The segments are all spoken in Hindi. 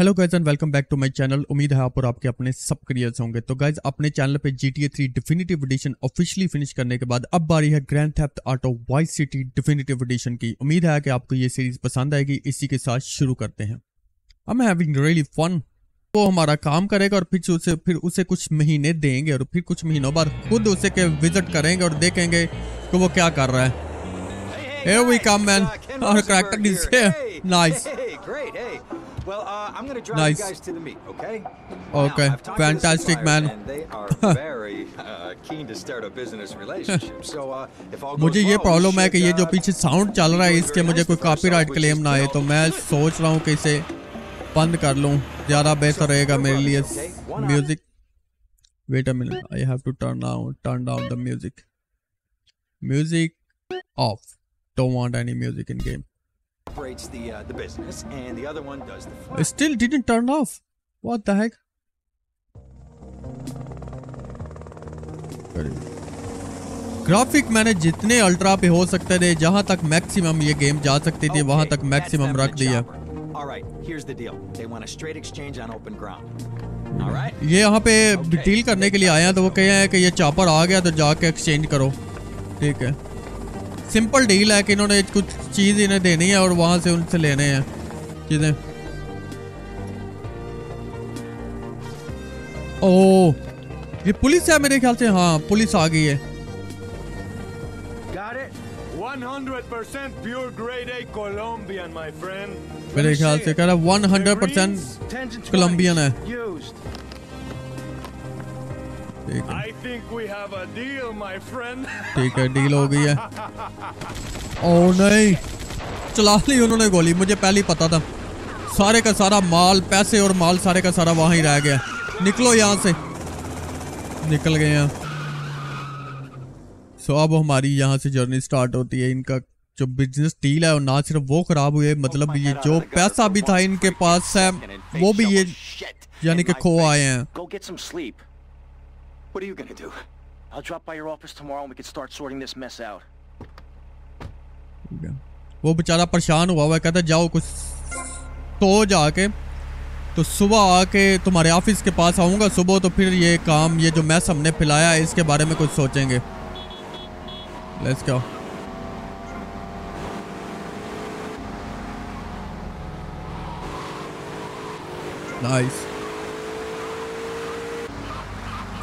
Hello guys and welcome back to my channel. उम्मीद है आप और आपके अपने सब क्रिएटर्स होंगे। तो गाइज अपने चैनल पे GTA 3 definitive edition officially finish करने के बाद अब बारी है Grand Theft Auto Vice city definitive edition की। उम्मीद है कि आपको ये सीरीज पसंद आएगी। इसी के साथ शुरू करते हैं। I am having really fun. वो हमारा काम करेगा और फिर उसे कुछ महीने देंगे और फिर कुछ महीनों बाद खुद उसे के विजिट करेंगे और देखेंगे कि वो क्या कर रहा है। Here we come, man. Our character is here. Nice. Great. Hey. Well, I'm going to drive you guys to the meet, okay? Okay. Fantastic, man. They are very keen to start a business relationship. So, if all goes well, मुझे ये प्रॉब्लम है कि ये जो पीछे साउंड चल रहा है इसके मुझे कोई कॉपीराइट क्लेम ना आए, तो मैं सोच रहा हूँ कि इसे बंद कर लूँ, ज़्यादा बेहतर रहेगा मेरे लिए। Music, wait a minute, I have to turn down the music. Music off. Don't want any music in game. Operates the business and the other one does the fun. It still didn't turn off. What the heck? Graphic मैंने जितने ultra पे हो सकते थे, जहाँ तक maximum ये game जा सकती थी वहाँ तक maximum रख दिया। All right, here's the deal. They want a straight exchange on open ground. All right. ये यहाँ पे deal करने के लिए आया तो वो कह रहे हैं कि ये chopper आ गया तो जाके exchange करो, ठीक है? सिंपल डील है कि इन्होंने कुछ चीज़ इन्हें देनी है और वहाँ से उनसे लेने हैं चीज़ें। ओह, ये पुलिस है मेरे ख्याल से। हाँ, पुलिस आ गई है। 100% pure grade A Colombian, my friend. मेरे ख्याल से कह रहा 100% कोलम्बियन है। I think we have a deal, my friend. ठीक है, डील हो गई है। ओह नहीं, चला ली उन्होंने गोली। मुझे पहले ही पता था। सारे का सारा माल, पैसे और माल सारे का सारा वहाँ ही रह गया। निकलो यहाँ से। निकल गए यहाँ। सो अब हमारी यहाँ से जर्नी स्टार्ट होती है। इनका जो बिजनेस डील है और ना सिर्फ वो खराब हुए, मतलब ये जो पैसा भी था इनके पास है वो भी ये यानी कि खो आए हैं। What are you going to do? I'll drop by your office tomorrow and we can start sorting this mess out. वो बेचारा परेशान हुआ कहता है जाओ कुछ तो जाके, तो सुबह आके तुम्हारे ऑफिस के पास आऊँगा सुबह, तो फिर ये काम, ये जो मैस हमने फैलाया है इसके बारे में कुछ सोचेंगे। Let's go. Nice.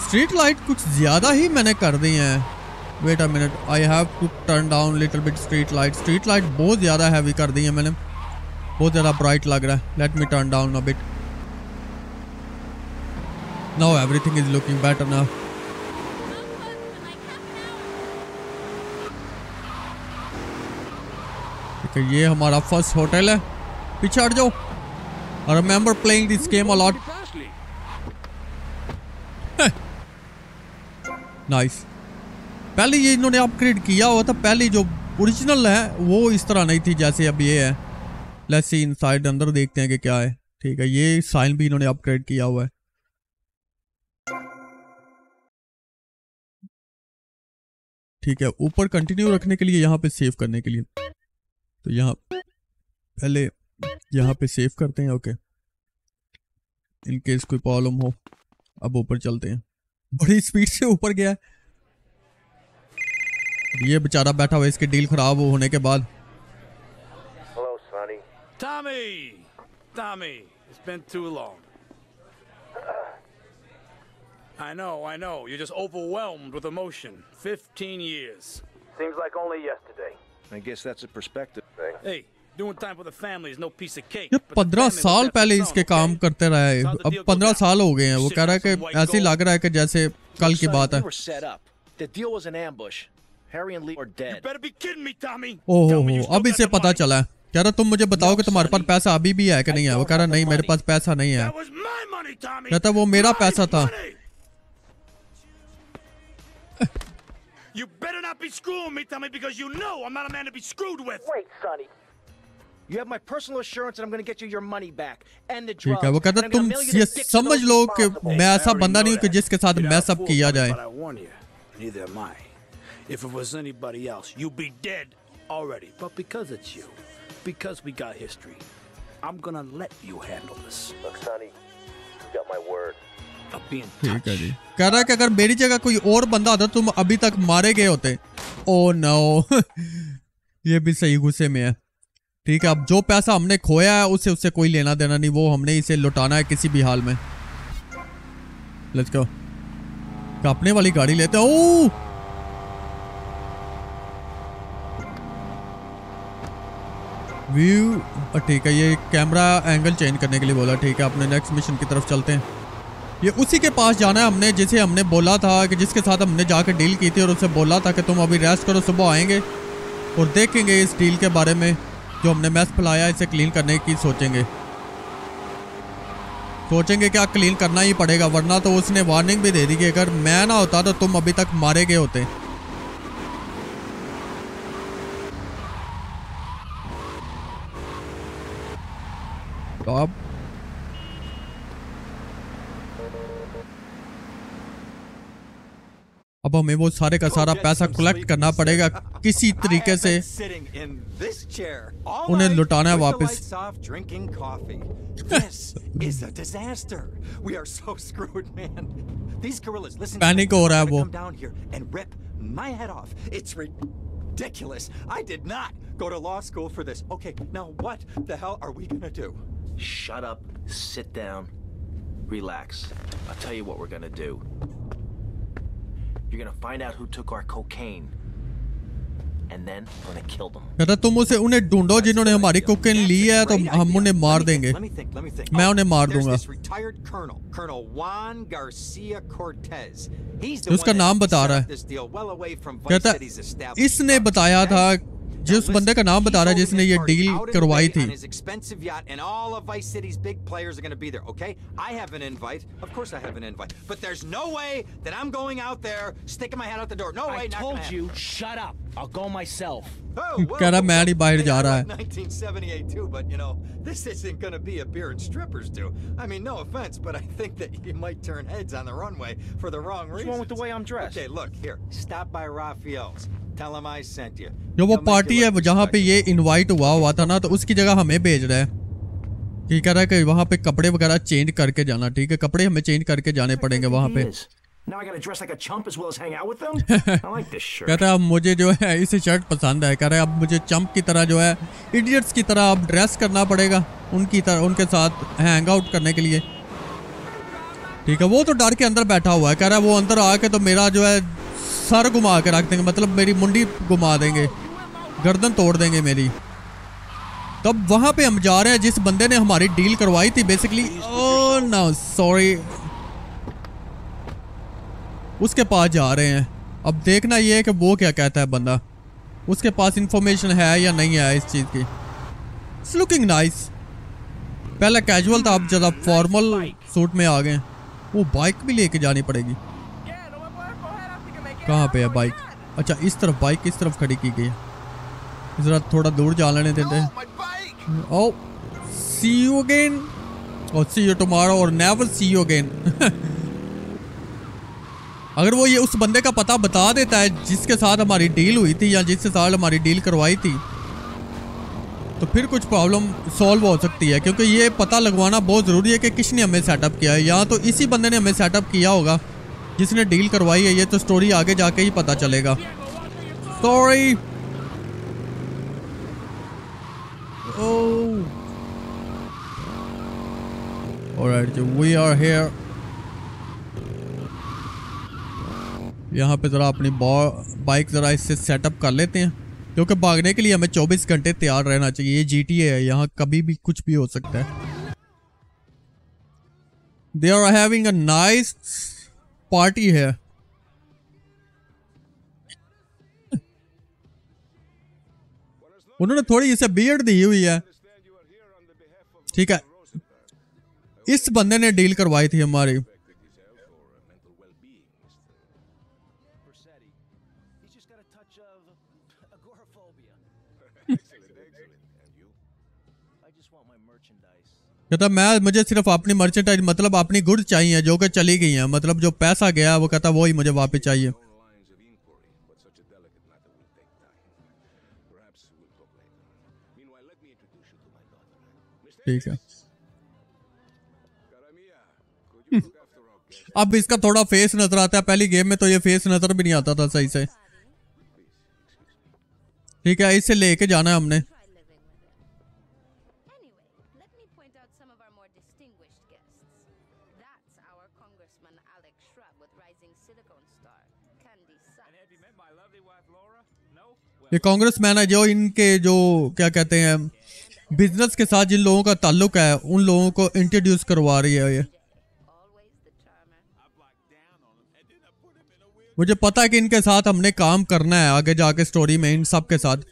Street light कुछ ज़्यादा ही मैंने कर दी हैं। Wait a minute, I have to turn down little bit street light. Street light बहुत ज़्यादा हैवी कर दी है मैंने, बहुत ज़्यादा ब्राइट लग रहा है। Let me turn down a bit. Now everything is looking better now. ठीक है, ये हमारा फर्स्ट होटल है। पीछे हट जाओ। I remember playing this game a lot. Nice. पहले ये इन्होंने अपग्रेड किया हुआ था। पहले जो ओरिजिनल है वो इस तरह नहीं थी जैसे अब ये है। लेट्स सी इनसाइड, अंदर देखते हैं कि क्या है। ठीक है, ये साइन भी इन्होंने अपग्रेड किया हुआ है। ठीक है, ऊपर कंटिन्यू रखने के लिए यहाँ पे सेव करने के लिए, तो यहाँ पहले यहाँ पे सेव करते हैं। ओके, इनकेस कोई प्रॉब्लम हो। अब ऊपर चलते हैं। बड़ी स्पीड से ऊपर गया है। ये बेचारा बैठा हुआ है इसके डील खराब होने के बाद। Hello, Sonny. Tommy, it's been too long. I know. You're just overwhelmed with emotion. 15 years. Seems like only yesterday. I guess that's a perspective thing. Hey. ये 15 साल पहले इसके काम करते रहा है, अब 15 साल हो गए हैं। वो कह रहा है कि ऐसे लग रहा है कि जैसे कल की बात है। ओहो, अब इसे पता चला है। कह रहा तुम मुझे बताओ कि तुम्हारे पास पैसा अभी भी है कि नहीं है। वो कह रहा नहीं, मेरे पास पैसा नहीं है। कहता वो मेरा पैसा था। You have my personal assurance and I'm going to get you your money back and the drugs. वो कहता है तुम ये समझ लो कि मैं ऐसा बंदा नहीं हूं कि जिसके साथ मैस अप किया जाए। Neither am I. If it was anybody else, you'd be dead already. But because it's you, because we got history, I'm gonna let you handle this. Look, Sonny, you got my word. I'll be in touch. कह रहा है कि अगर मेरी जगह कोई और बंदा था तुम अभी तक मारे गए होते। Oh no, ये भी सही गुस्से में है। ठीक है, अब जो पैसा हमने खोया है उसे उससे कोई लेना देना नहीं, वो हमने इसे लुटाना है किसी भी हाल में। Let's go. कांपने वाली गाड़ी लेते। ओ व्यू, ठीक है ये कैमरा एंगल चेंज करने के लिए बोला। ठीक है अपने नेक्स्ट मिशन की तरफ चलते हैं। ये उसी के पास जाना है हमने जिसे हमने बोला था कि जिसके साथ हमने जाकर डील की थी और उसे बोला था कि तुम अभी रेस्ट करो, सुबह आएंगे और देखेंगे इस डील के बारे में जो हमने मैस फैलाया, इसे क्लीन करने की सोचेंगे क्या क्लीन करना ही पड़ेगा, वरना तो उसने वार्निंग भी दे दी कि अगर मैं ना होता तो तुम अभी तक मारे गए होते। Stop. अब हमें वो सारे का सारा पैसा कलेक्ट करना पड़ेगा किसी तरीके से, उन्हें लुटाना है वापस। पैनिक हो रहा है वो। Ridiculous. I did not go to law school for this. Okay, now what the hell are we gonna do? Shut up, sit down, relax. I'll tell you what we're gonna do. You're gonna find out who took our cocaine, and then we're gonna kill them. कहता तुम उसे उन्हें ढूंढो जिन्होंने हमारी कोकेन ली है, तो हम उन्हें मार देंगे। मैं उन्हें मार दूंगा। Colonel Juan Garcia Cortez. उसका नाम बता रहा है। कहता इसने बताया था, जिस बंदे का नाम बता रहा है जिसने ये डील करवाई थी। कह रहा मैं नहीं बाहर जा रहा है। जो वो पार्टी है जहाँ पे ये इनवाइट हुआ था ना, तो उसकी जगह हमें भेज रहा है। ये कह रहा है कि वहाँ पे कपड़े वगैरह चेंज करके जाना। ठीक है कपड़े हमें चेंज करके जाने पड़ेंगे वहाँ पे। कहता है अब मुझे जो है इसे शर्ट पसंद है। कह रहा है अब मुझे चंप की तरह जो है इडियट्स की तरह अब ड्रेस करना पड़ेगा उनकी तरह, उनके साथ हैंग आउट करने के लिए। ठीक है वो तो डर के अंदर बैठा हुआ है। कह रहा है वो अंदर आके तो मेरा जो है सर घुमा के रख देंगे, मतलब मेरी मुंडी घुमा देंगे, गर्दन तोड़ देंगे मेरी। तब वहाँ पे हम जा रहे हैं जिस बंदे ने हमारी डील करवाई थी बेसिकली। ओह नो सॉरी, उसके पास जा रहे हैं। अब देखना ये है कि वो क्या कहता है बंदा, उसके पास इंफॉर्मेशन है या नहीं है इस चीज़ की। It's looking nice. पहला कैजुअल था, अब ज़्यादा फॉर्मल सूट में आ गए। वो बाइक भी लेके जानी पड़ेगी। कहाँ पे है बाइक? अच्छा इस तरफ बाइक किस तरफ खड़ी की गई? जरा थोड़ा दूर जा लेने देते। ओ सी यू अगेन और सी यू टुमारो और नेवर सी यू अगेन। अगर वो ये उस बंदे का पता बता देता है जिसके साथ हमारी डील हुई थी या जिसके साथ हमारी डील करवाई थी, तो फिर कुछ प्रॉब्लम सॉल्व हो सकती है, क्योंकि ये पता लगवाना बहुत ज़रूरी है कि किसने हमें सेटअप किया है। या तो इसी बंदे ने हमें सेटअप किया होगा जिसने डील करवाई है, ये तो स्टोरी आगे जाके ही पता चलेगा। Sorry alright, we are here. यहाँ पे ज़रा अपनी बाइक ज़रा इससे सेटअप कर लेते हैं, क्योंकि भागने के लिए हमें 24 घंटे तैयार रहना चाहिए। ये GTA है, यहाँ कभी भी कुछ भी हो सकता है। They are having a nice party है। उन्होंने थोड़ी इसे बीयर्ड दी हुई है। ठीक है इस बंदे ने डील करवाई थी हमारी। कहता मैं मुझे सिर्फ अपनी मर्चेंडाइज, मतलब अपनी गुड्स चाहिए जो कि चली गई हैं, मतलब जो पैसा गया वो कहता वो ही मुझे वापस चाहिए। ठीक है। अब इसका थोड़ा फेस नजर आता है, पहली गेम में तो ये फेस नजर भी नहीं आता था सही से। ठीक है, इसे लेके जाना है हमने। ये कांग्रेसमैन है जो इनके जो क्या कहते हैं बिजनेस के साथ जिन लोगों का ताल्लुक है उन लोगों को इंट्रोड्यूस करवा रही है ये। मुझे पता है कि इनके साथ हमने काम करना है आगे जाके स्टोरी में, इन सब के साथ।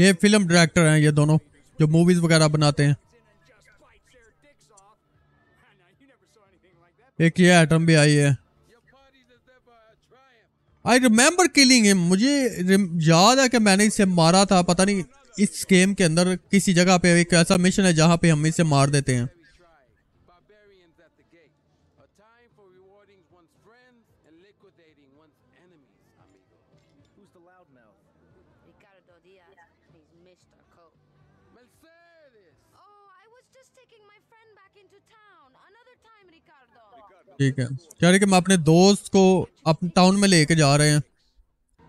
ये फिल्म डायरेक्टर हैं ये दोनों जो मूवीज वगैरह बनाते हैं। एक ये एटम भी आई है। आई रिमेम्बर किलिंग हिम, मुझे याद है कि मैंने इसे मारा था। पता नहीं इस गेम के अंदर किसी जगह पे एक ऐसा मिशन है जहां पे हम इसे मार देते हैं। ठीक है, कह रही कि मैं अपने दोस्त को अपने टाउन में लेके जा रहे हैं।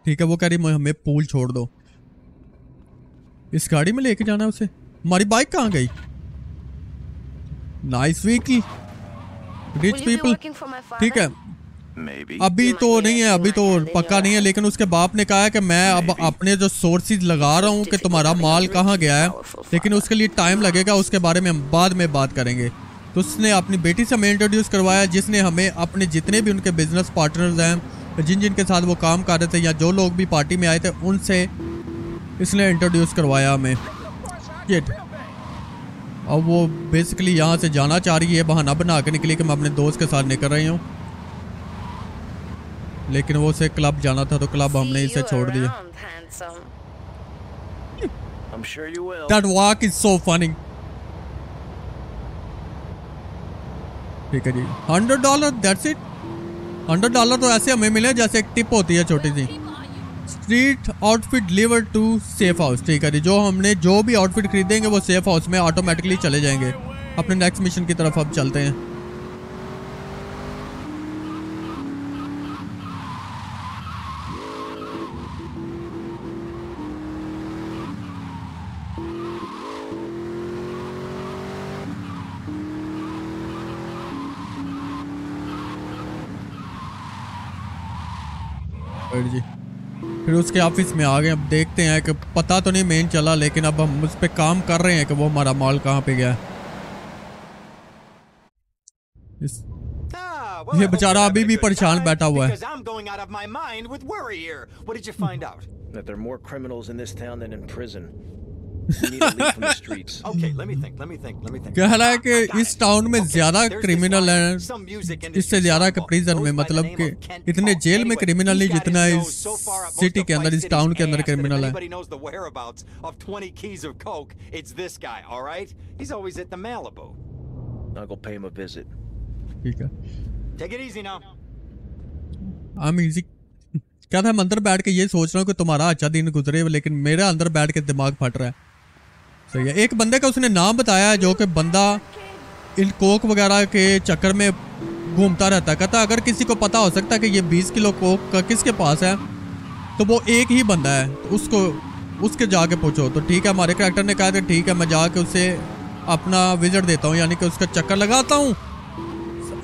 ठीक है, वो कह रही हमें पूल छोड़ दो। इस गाड़ी में लेके जाना है उसे। हमारी बाइक कहाँ गई? Nice Vicky rich people. ठीक है, अभी तो नहीं है, अभी तो पक्का नहीं है, लेकिन उसके बाप ने कहा है कि मैं अब अपने जो सोर्सेज लगा रहा हूँ कि तुम्हारा माल कहाँ गया है, लेकिन उसके लिए टाइम लगेगा, उसके बारे में हम बाद में बात करेंगे। तो उसने अपनी बेटी से हमें इंट्रोड्यूस करवाया, जिसने हमें अपने जितने भी उनके बिजनेस पार्टनर्स हैं, जिन जिन के साथ वो काम कर रहे थे या जो लोग भी पार्टी में आए थे, उनसे इसने इंट्रोड्यूस करवाया हमें। अब वो बेसिकली यहाँ से जाना चाह रही है, बहाना बना के निकली कि मैं अपने दोस्त के साथ निकल रही हूँ, लेकिन वो उसे क्लब जाना था तो क्लब हमने इसे छोड़ दिया। That walk is so funny. ठीक है जी, $100 दैट्स इट। $100 तो ऐसे हमें मिले जैसे एक टिप होती है छोटी सी। Street outfit deliver to safe house. ठीक है जी, जो हमने जो भी आउटफिट खरीदेंगे वो सेफ हाउस में ऑटोमेटिकली चले जाएंगे। अपने नेक्स्ट मिशन की तरफ अब चलते हैं। जी फिर उसके ऑफिस में आ गए। अब देखते हैं कि पता तो नहीं मेन चला, लेकिन अब हम उस पर काम कर रहे हैं कि वो हमारा माल कहाँ पे गया है। ये बेचारा अभी भी परेशान बैठा हुआ है। कह रहा है कि इस टाउन में ज्यादा क्रिमिनल है, इससे ज्यादा प्रिजन में, मतलब कि इतने जेल में क्रिमिनल नहीं जितना इस सिटी के अंदर, इस टाउन के अंदर क्रिमिनल है। ठीक है, क्या था, मैं अंदर बैठ के ये सोच रहा हूँ कि तुम्हारा अच्छा दिन गुजरे, लेकिन मेरा अंदर बैठ के दिमाग फट रहा है। सही है, एक बंदे का उसने नाम बताया है जो कि बंदा इन कोक वगैरह के चक्कर में घूमता रहता है। कहता अगर किसी को पता हो सकता है कि ये 20 किलो कोक का किसके पास है तो वो एक ही बंदा है, तो उसको उसके जाके पूछो। तो ठीक है, हमारे कैरेक्टर ने कहा था ठीक है मैं जाके उसे अपना विजिट देता हूँ, यानी कि उसका चक्कर लगाता हूँ।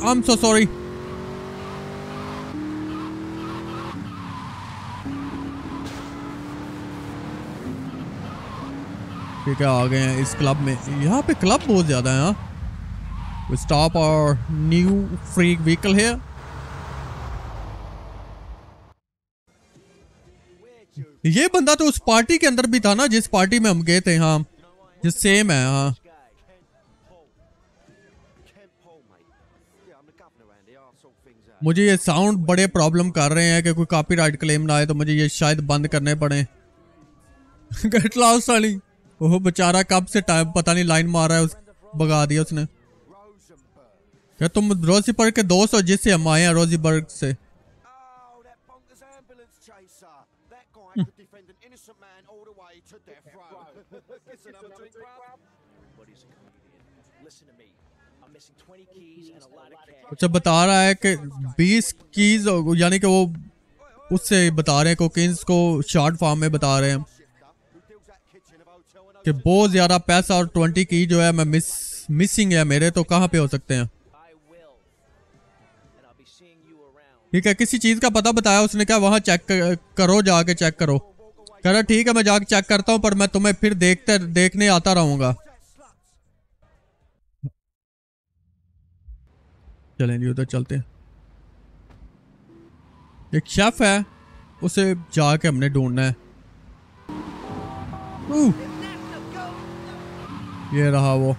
I am so sorry. ठीक है, आ गए हैं इस क्लब में। यहाँ पे क्लब बहुत ज्यादा है। हाँ, स्टॉप और न्यू फ्री व्हीकल है। ये बंदा तो उस पार्टी के अंदर भी था ना जिस पार्टी में हम गए थे। हाँ, जो सेम है। हाँ मुझे ये साउंड बड़े प्रॉब्लम कर रहे हैं कि कोई कॉपीराइट क्लेम ना आए, तो मुझे ये शायद बंद करने पड़े। गेट लॉस्ट वाली, ओह बेचारा कब से टाइम पता नहीं लाइन मार रहा है, उस भगा दिया उसने। क्या तुम रोजीबर्ग के दोस्त हो जिससे हम आए हैं? रोजीबर्ग से अच्छा बता रहा है कि 20 कीज, यानी कि वो उससे बता रहे हैं, कोकीन्स को शॉर्ट फॉर्म में बता रहे हैं कि बहुत ज़्यादा पैसा और 20 की जो है मैं मिसिंग है मेरे, तो कहाँ पे हो सकते हैं? ठीक है, किसी चीज़ का पता बताया उसने, क्या वहाँ चेक करो, जाके चेक करो। कह रहा ठीक है मैं जाके चेक करता हूँ, पर मैं तुम्हें फिर देखने आता रहूँगा। चलें जी उधर चलते हैं। एक शेफ है, उसे जाके हमने ढूंढना है। ये रहा वो।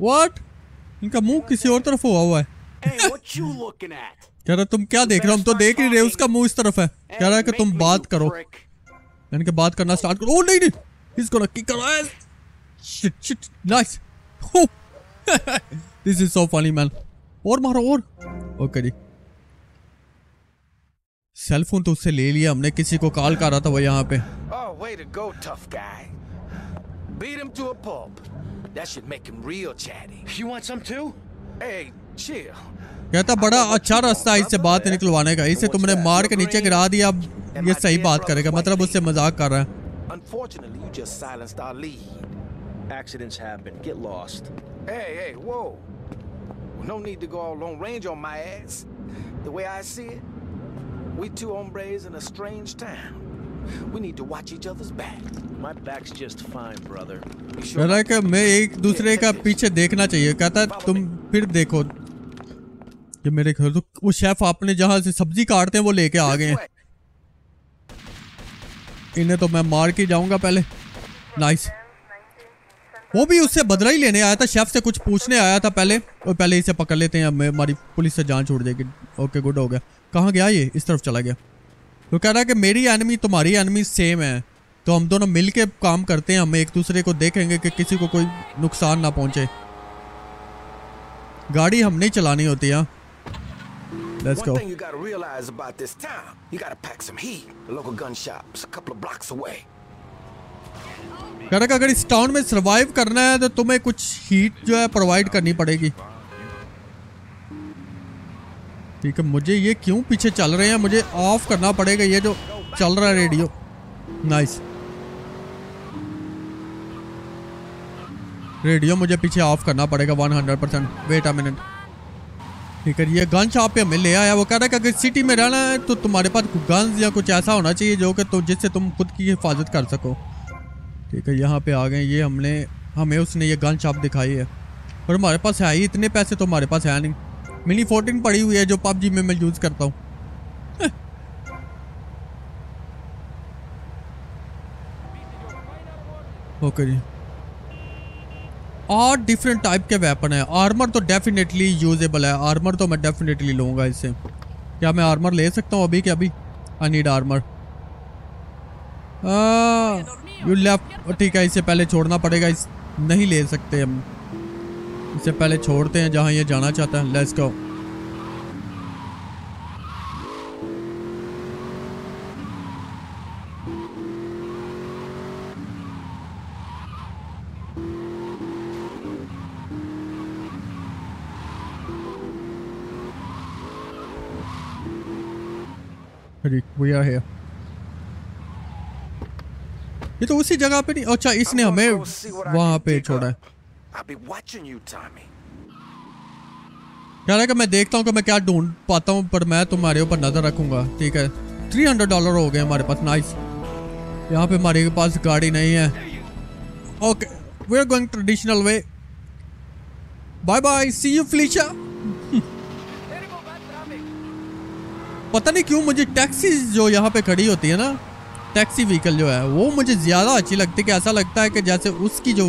व्हाट? इनका मुंह किसी और तरफ हुआ हुआ है। कह रहा तुम क्या देख रहे हो, हम तो देख नहीं रहे, उसका मुंह इस तरफ है। कह रहा है कि तुम बात करो, यानी कि बात करना स्टार्ट करो। ओ नहीं नहीं, he's gonna kick her ass. Shit, shit, nice. This is so funny man. और मारो और। ओके जी, सेल फोन तो उससे ले लिया हमने, किसी को कॉल कर रहा था वो यहाँ पे। कहता बड़ा अच्छा रास्ता है इससे बात निकलवाने का, इसे तुमने मार के नीचे गिरा दिया, अब ये सही बात करेगा। मतलब उससे मजाक कर रहा है कि मैं एक दूसरे का पीछे देखना चाहिए। कहता तुम फिर देखो कि मेरे घर तो वो शेफ आपने जहाँ से सब्जी काटते हैं वो लेके आ गए हैं। इन्हें तो मैं मार के जाऊंगा पहले। नाइस, वो भी उससे बदला ही लेने आया था, शेफ से कुछ पूछने आया था पहले, और पहले इसे पकड़ लेते हैं, हमारी पुलिस से जान छूट जाएगी। ओके गुड हो गया। कहाँ गया ये? इस तरफ चला गया। तो कह रहा है कि मेरी एनिमी तुम्हारी एनिमी सेम है, तो हम दोनों मिल के काम करते हैं, हम एक दूसरे को देखेंगे कि किसी को कोई नुकसान ना पहुँचे। गाड़ी हमने चलानी होती है। Let's go. One thing you got to realize about this town, you got to pack some heat. The local gun shops a couple of blocks away. करके अगर इस टाउन में सरवाइव करना है तो तुम्हें कुछ हीट जो है प्रोवाइड करनी पड़ेगी। ठीक है, मुझे ये क्यों पीछे चल रहे हैं, मुझे ऑफ करना पड़ेगा ये जो चल रहा है रेडियो। नाइस, रेडियो मुझे पीछे ऑफ करना पड़ेगा 100%। Wait a minute. ठीक है, ये गन शॉप पे हमें ले आया। वो कह रहा है कि अगर सिटी में रहना है तो तुम्हारे पास गन्स या कुछ ऐसा होना चाहिए जो कि तो जिससे तुम खुद की हिफाजत कर सको। ठीक है, यहाँ पे आ गए। ये हमें उसने ये गन शॉप दिखाई है, और हमारे पास है ही इतने पैसे तो हमारे पास है नहीं। मिनी 14 पड़ी हुई है जो पबजी में मैं यूज़ करता हूँ। ओके जी, 8 डिफरेंट टाइप के वेपन है। आर्मर तो डेफिनेटली यूजेबल है, आर्मर तो मैं डेफिनेटली लूँगा इससे। क्या मैं आर्मर ले सकता हूँ अभी? क्या अभी? I need armour. You left. ठीक है, इससे पहले छोड़ना पड़ेगा, इस नहीं ले सकते हम, इससे पहले छोड़ते हैं जहाँ ये जाना चाहता है। Let's go. We are here. ये तो उसी जगह पे नहीं। अच्छा, इसने हमें वहाँ पे छोड़ा है। कह रहा है कि मैं देखता हूँ कि मैं क्या ढूंढ पाता हूँ, पर मैं तुम्हारे ऊपर नजर रखूंगा। ठीक है, $300 हो गए हमारे पास। नाइस, यहाँ पे हमारे पास गाड़ी नहीं है। Okay, we are going traditional way. Bye bye, see you फ्लिशा। पता नहीं क्यों मुझे टैक्सी जो यहाँ पे खड़ी होती है ना, टैक्सी व्हीकल जो है वो मुझे ज़्यादा अच्छी लगती है कि ऐसा लगता है कि जैसे उसकी जो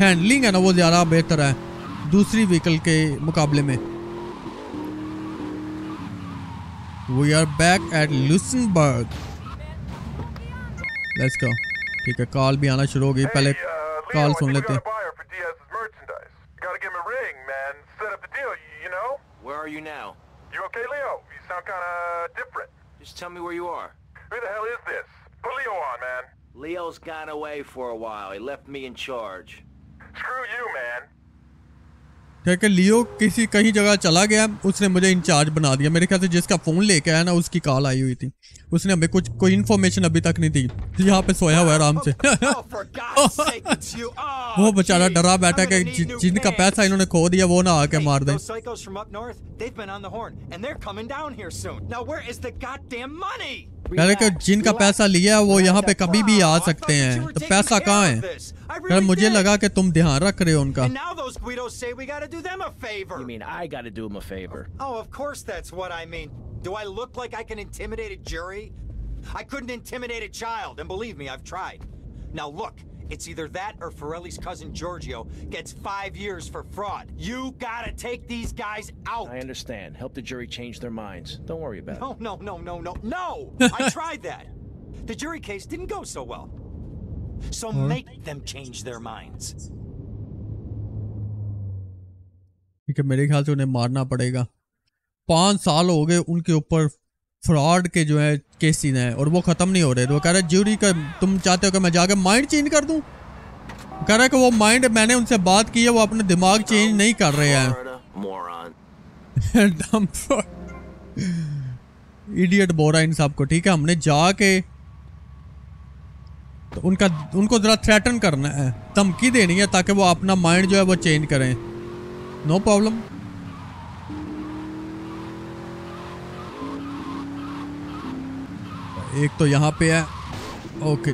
हैंडलिंग है ना वो ज़्यादा बेहतर है दूसरी व्हीकल के मुकाबले में। We are back at Luxembourg, let's go. ठीक है, कॉल भी आना शुरू हो गई, पहले कॉल सुन लेते हैं। Just tell me where you are. Who the hell is this? Put Leo on, man. Leo's gone away for a while. He left me in charge. Screw you, man. ठीक है, लियो किसी कहीं जगह चला गया, उसने मुझे इंचार्ज बना दिया। मेरे ख्याल से जिसका फ़ोन लेके आया ना उसकी कॉल आई हुई थी, उसने हमें कुछ कोई इन्फॉर्मेशन अभी तक नहीं दी। यहाँ पे सोया हुआ है आराम से। वो बेचारा डरा बैठा कि जिनका पैसा इन्होंने खो दिया वो ना आके मार दें। जिनका पैसा लिया वो यहाँ पे कभी भी आ सकते हैं, तो पैसा कहाँ है? मुझे लगा कि तुम ध्यान रख रहे हो उनका। Do them a favor. You mean I got to do them a favor? Oh, of course that's what I mean. Do I look like I can intimidate a jury? I couldn't intimidate a child, and believe me, I've tried. Now look, it's either that or Ferrelli's cousin Giorgio gets 5 years for fraud. You got to take these guys out. I understand. Help the jury change their minds. Don't worry about it. No, no, no, no, no. No! I tried that. The jury case didn't go so well. So make them change their minds. ठीक है, मेरे ख्याल से उन्हें मारना पड़ेगा। 5 साल हो गए उनके ऊपर फ्रॉड के जो है केसेस हैं और वो ख़त्म नहीं हो रहे। वो कह रहा है ज्यूरी का तुम चाहते हो कि मैं जाके माइंड चेंज कर दूं? कह रहा है कि वो माइंड, मैंने उनसे बात की है, वो अपने दिमाग चेंज नहीं कर रहे हैं। इडियट बोरा इन साहब को। ठीक है, हमने जाके तो उनको ज़रा थ्रेटन करना है, धमकी देनी है ताकि वो अपना माइंड जो है वो चेंज करें। No problem. एक तो यहाँ पे है, ओके।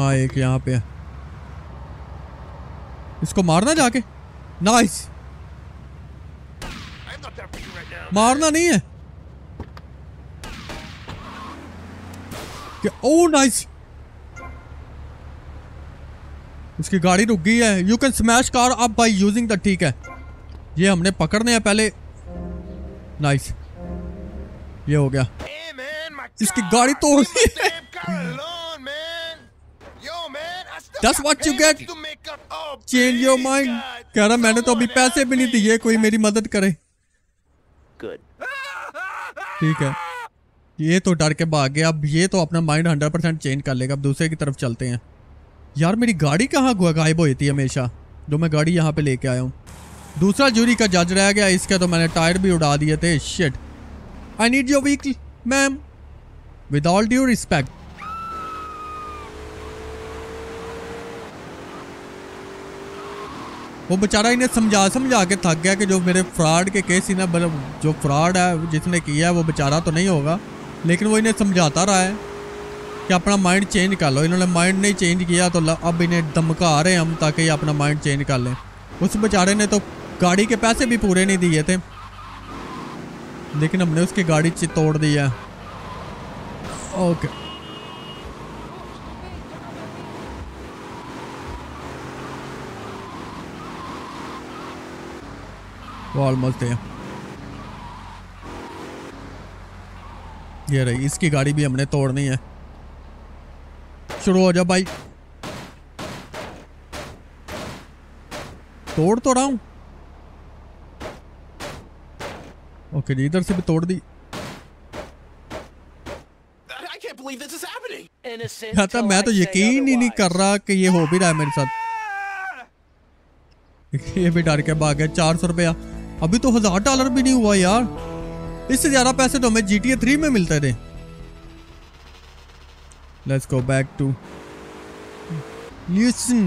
हाँ, एक यहाँ पे है, इसको मारना जाके। नाइस, मारना नहीं है। ओह नाइस, इसकी गाड़ी रुक गई है। You can smash car up by using the, ठीक है, ये हमने पकड़ने हैं पहले। नाइस, ये हो गया। इसकी गाड़ी तो That's what you get. Change your mind. कह रहा मैंने तो अभी पैसे भी नहीं दिए, कोई मेरी मदद करे। ठीक है, ये तो डर के भाग गया। अब ये तो अपना माइंड 100% चेंज कर लेगा। अब दूसरे की तरफ चलते हैं। यार मेरी गाड़ी कहाँ गायब होती है हमेशा, जो मैं गाड़ी यहाँ पे लेके आया हूँ। दूसरा जूरी का जज रह गया, इसके तो मैंने टायर भी उड़ा दिए थे। Shit, I need your vehicle ma'am, with all due respect. वो बेचारा इन्हें समझा समझा के थक गया कि जो मेरे फ्रॉड के केस इन्हें, मतलब जो फ्रॉड है जिसने किया है वो बेचारा तो नहीं होगा, लेकिन वो इन्हें समझाता रहा है कि अपना माइंड चेंज कर लो। इन्होंने माइंड नहीं चेंज किया तो अब इन्हें धमका रहे हैं हम ताकि ये अपना माइंड चेंज कर लें। उस बेचारे ने तो गाड़ी के पैसे भी पूरे नहीं दिए थे, लेकिन हमने उसकी गाड़ी तोड़ दी है। ओके, वो ऑलमोस्ट है। ये रही, इसकी गाड़ी भी हमने तोड़नी है। शुरू हो जा भाई, तोड़ तो रहा हूं। ओके जी, इधर से भी तोड़ दी। कहता मैं तो यकीन ही नहीं कर रहा कि ये हो भी रहा है मेरे साथ। ये भी डर के भाग गया। 400 रुपया, अभी तो $1000 भी नहीं हुआ यार। इससे ज़्यादा पैसे तो हमें GTA 3 में मिलते थे। Let's go back to Lucien.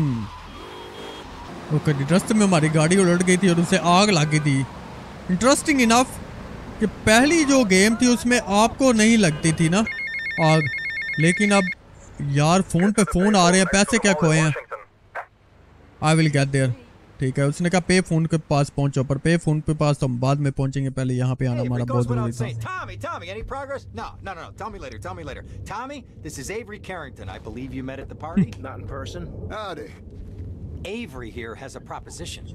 Okay, रास्ते में हमारी गाड़ी उलट गई थी और उसे आग लगी थी। इंटरेस्टिंग इनफ कि पहली जो गेम थी उसमें आपको नहीं लगती थी ना आग, लेकिन अब यार फ़ोन पे फ़ोन आ रहे हैं। पैसे क्या खोए हैं। I will get there. ठीक है, उसने कहा पे फोन के पास पहुंचो, पर पे फोन के पास तो हम बाद में पहुंचेंगे, पहले यहाँ पे आना हमारा बहुत जरूरी था। Tommy, any progress? No, tell me later, tell me later. Tommy, this is Avery Carrington. I believe you met at the party? Not in person. Howdy. Avery here has a proposition.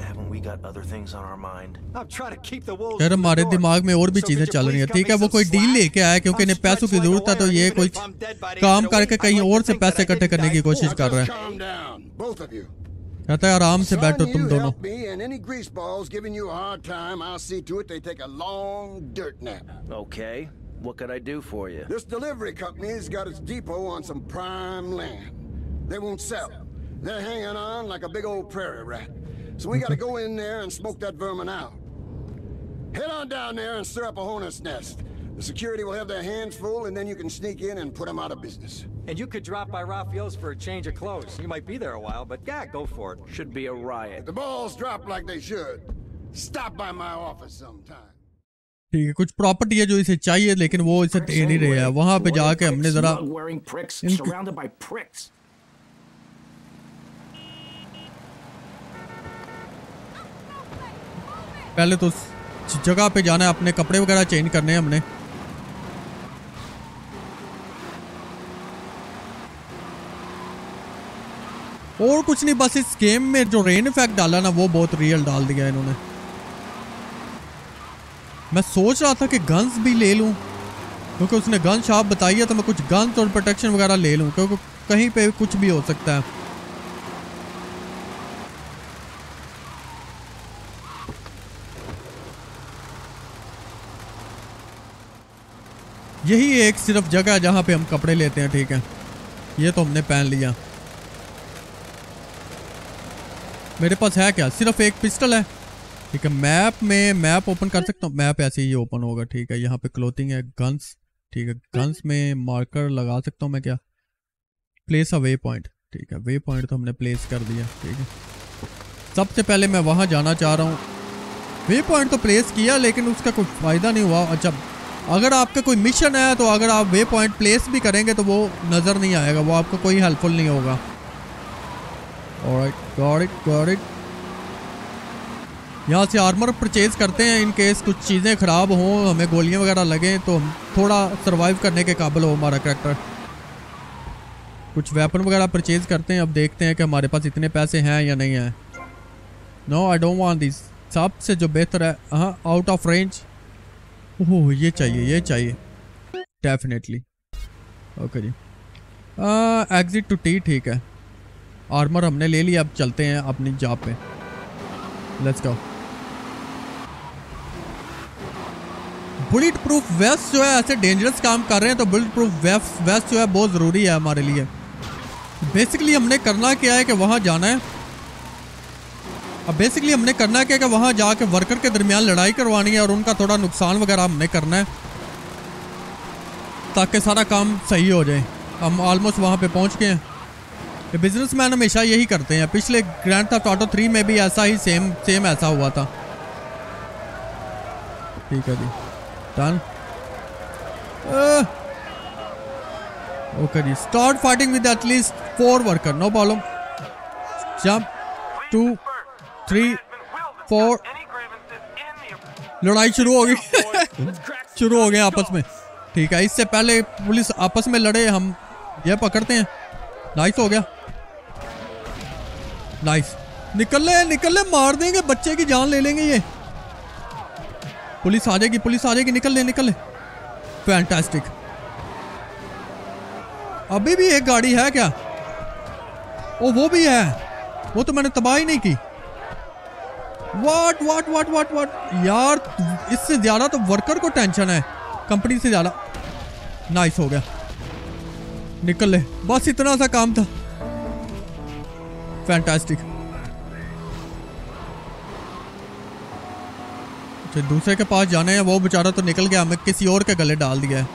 Haven't we got other things on our mind? I'm trying to keep the wolves. यार हमारे दिमाग में और भी चीजें चल रही हैं। ठीक है, वो कोई डील लेके आया क्योंकि इन्हें पैसों की जरूरत था, तो ये कोई काम करके कहीं और से पैसे इकट्ठे करने की कोशिश कर रहा है। कहता है आराम से बैठो तुम दोनों। Okay, what can I do for you? This delivery company's got its depot on some prime land. They won't sell. They're hanging on like a big old prairie rat. So we got to go in there and smoke that vermin out. Head on down there and stir up a hornet's nest. The security will have their hands full, and then you can sneak in and put them out of business. And you could drop by Raphael's for a change of clothes. You might be there a while, but yeah, go for it. Should be a riot. The balls drop like they should. Stop by my office sometime. ठीक है, कुछ प्रॉपर्टी है जो इसे चाहिए लेकिन वो इसे दे नहीं रहा है। वहाँ पे जाके हमने जरा पहले तो जगह पे जाना है, अपने कपड़े वगैरह चेंज करने हैं हमने। और कुछ नहीं, बस इस गेम में जो रेन इफेक्ट डाला ना वो बहुत रियल डाल दिया इन्होंने। मैं सोच रहा था कि गन्स भी ले लूं क्योंकि उसने गन शॉप बताई है, तो मैं कुछ गन्स और प्रोटेक्शन वगैरह ले लूं क्योंकि कहीं पे कुछ भी हो सकता है। यही एक सिर्फ जगह है जहाँ पे हम कपड़े लेते हैं। ठीक है, ये तो हमने पहन लिया। मेरे पास है क्या, सिर्फ एक पिस्टल है। ठीक है, मैप में मैप ओपन कर सकता हूँ, मैप ऐसे ही ओपन होगा। ठीक है, यहाँ पे क्लोथिंग है, गन्स। ठीक है, गन्स में मार्कर लगा सकता हूँ मैं क्या, प्लेस अ वे पॉइंट। ठीक है, वे पॉइंट तो हमने प्लेस कर दिया। ठीक है, सबसे पहले मैं वहाँ जाना चाह रहा हूँ। वे पॉइंट तो प्लेस किया लेकिन उसका कुछ फ़ायदा नहीं हुआ। अच्छा, अगर आपका कोई मिशन है तो अगर आप वे पॉइंट प्लेस भी करेंगे तो वो नज़र नहीं आएगा, वो आपको कोई हेल्पफुल नहीं होगा। Alright, got it got it. यहाँ से आर्मर परचेज करते हैं, इन केस कुछ चीज़ें ख़राब हों, हमें गोलियाँ वगैरह लगें तो हम थोड़ा सर्वाइव करने के काबिल हो हमारा करैक्टर। कुछ वेपन वगैरह परचेज करते हैं। अब देखते हैं कि हमारे पास इतने पैसे हैं या नहीं हैं। No I don't want this, सबसे जो बेहतर है। हाँ, आउट ऑफ रेंज। ओह, ये चाहिए, ये चाहिए डेफिनेटली। ओके जी, एग्जिट टू टी। ठीक है, आर्मर हमने ले लिया, अब चलते हैं अपनी जॉब पे। Let's go. Bullet proof vest जो है, ऐसे डेंजरस काम कर रहे हैं तो बुलेट प्रूफ वेस्ट जो है बहुत ज़रूरी है हमारे लिए। बेसिकली हमने करना क्या है कि वहाँ जाना है। अब बेसिकली हमने करना क्या है कि वहाँ जाके वर्कर के दरमियान लड़ाई करवानी है और उनका थोड़ा नुकसान वगैरह हमने करना है ताकि सारा काम सही हो जाए। हम ऑलमोस्ट वहाँ पे पहुँच गए हैं। बिजनेसमैन हमेशा यही करते हैं। पिछले ग्रैंड थेफ्ट ऑटो 3 में भी ऐसा ही सेम ऐसा हुआ था। ठीक है जी, डन। ओके जी, start fighting with at least 4 worker, no problem. Jump 2 3 4, लड़ाई शुरू हो गई। शुरू हो गए आपस में। ठीक है, इससे पहले पुलिस आपस में लड़े, हम यह पकड़ते हैं। नाइस हो गया, नाइस। निकल ले, मार देंगे, बच्चे की जान ले लेंगे ये। पुलिस आ जाएगी, निकल ले। फैंटास्टिक। अभी भी एक गाड़ी है क्या? ओ, वो भी है, वो तो मैंने तबाही नहीं की। वाट यार, इससे ज्यादा तो वर्कर को टेंशन है कंपनी से ज्यादा। नाइस हो गया, निकल ले, बस इतना सा काम था। फैंटास्टिक। तो दूसरे के पास जाने हैं, वो बेचारा तो निकल गया, हमें किसी और के गले डाल दिया है।